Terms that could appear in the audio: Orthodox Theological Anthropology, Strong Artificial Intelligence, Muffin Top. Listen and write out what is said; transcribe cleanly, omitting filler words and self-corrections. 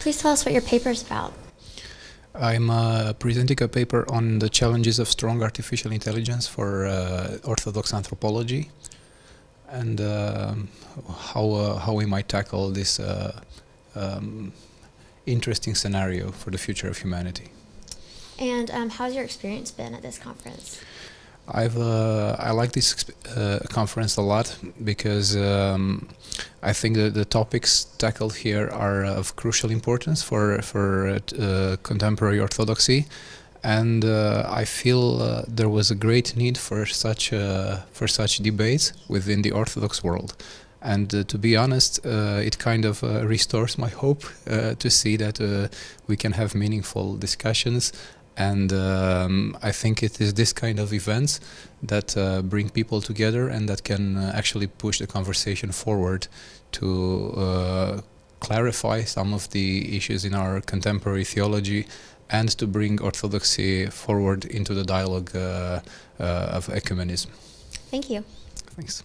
Please tell us what your paper is about. I'm presenting a paper on the challenges of strong artificial intelligence for Orthodox anthropology, and how we might tackle this interesting scenario for the future of humanity. And how's your experience been at this conference? I like this conference a lot because I think that the topics tackled here are of crucial importance for contemporary orthodoxy, and I feel there was a great need for such debates within the Orthodox world. And to be honest, it kind of restores my hope to see that we can have meaningful discussions. And I think it is this kind of events that bring people together and that can actually push the conversation forward to clarify some of the issues in our contemporary theology and to bring orthodoxy forward into the dialogue of ecumenism. Thank you. Thanks.